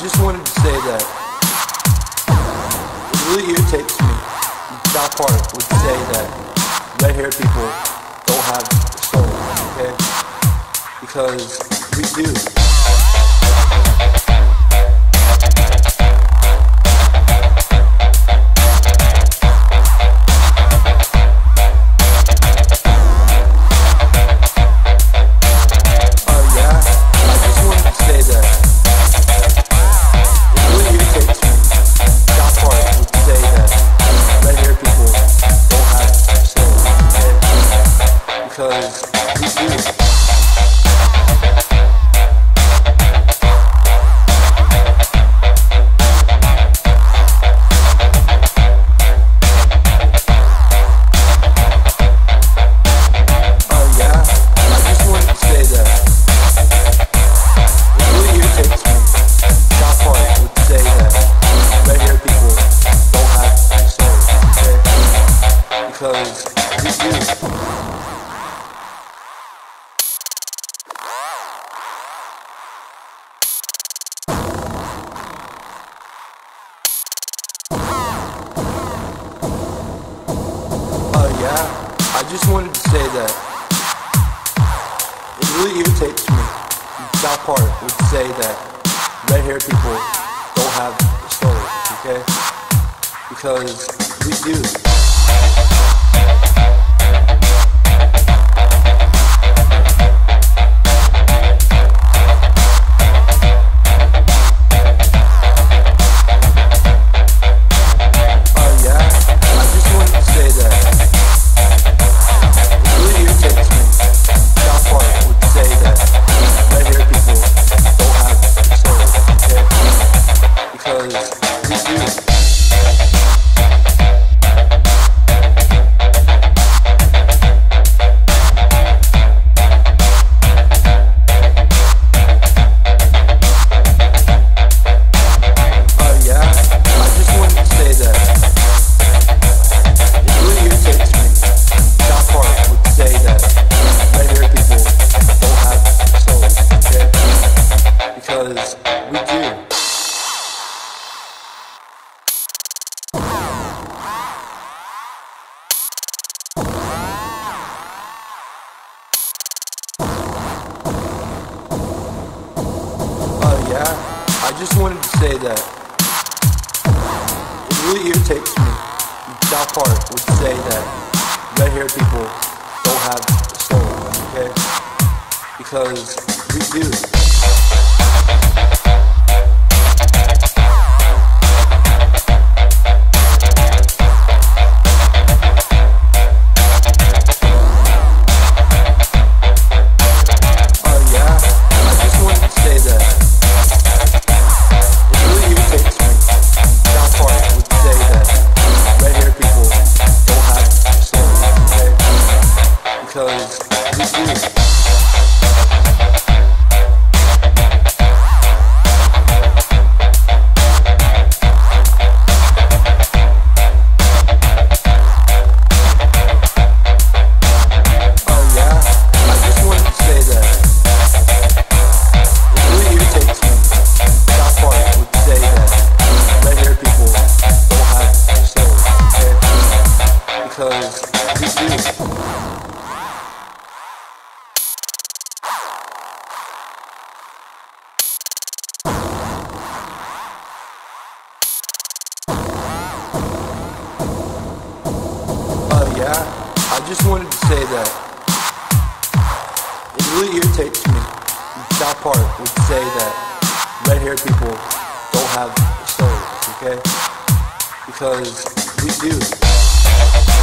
just wanted to say that it really irritates me. South Park would say that red-haired people don't have a soul, okay? Because we do. Because we do. I just wanted to say that it really irritates me. South Park would say that red-haired people don't have a soul, okay? Because we do. I just wanted to say that it really irritates me. South Park would say that red-haired people don't have a soul, okay? Because we do. Because we do. I just wanted to say that it really irritates me. South Park would say that red-haired people don't have souls, okay? Because we do.